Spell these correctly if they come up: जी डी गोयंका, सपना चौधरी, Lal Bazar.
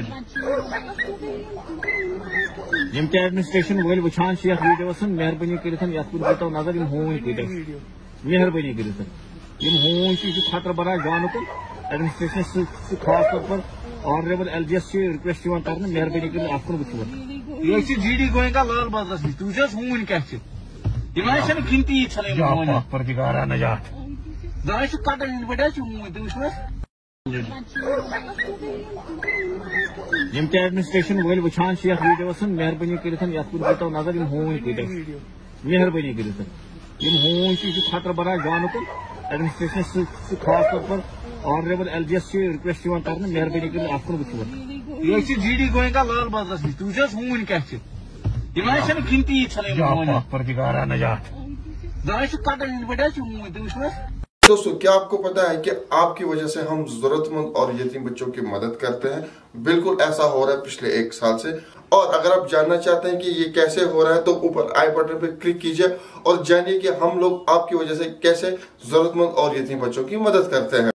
Already ये administration वल वछान Sheikh videos मेहरबानी कर दीव नजर हूं कूटा मेहरबानी कर हूं खतरे बना जान तो एडमिनिस्ट्रेशन खास तौर पर honourable L G S request कर मेहरबानी कर यह जी डी गोयंका लाल बाजार नीचे तुझे हूं क्या गिनती नजात दायु कटन हिंद पे हूं तुम ये एडमिनिस्ट्रेशन वल वछान शेख वीडियोस मेहरबानी कर नजर हूं कूटा मेहरबानी कर हूं खतरे बना जान तो एडमिनिस्ट्रेशन खास तौर पर honourable L G S request कर मेहरबानी कर यह जी डी गोयंका लाल बाजार नीचे तुझे हूं क्या गिनती प्रतिकारा नजात दायु कटन हिंद पे हूं तुम। दोस्तों क्या आपको पता है कि आपकी वजह से हम जरूरतमंद और यतीम बच्चों की मदद करते हैं। बिल्कुल ऐसा हो रहा है पिछले 1 साल से। और अगर आप जानना चाहते हैं कि ये कैसे हो रहा है तो ऊपर आई बटन पर क्लिक कीजिए और जानिए कि हम लोग आपकी वजह से कैसे जरूरतमंद और यतीम बच्चों की मदद करते हैं।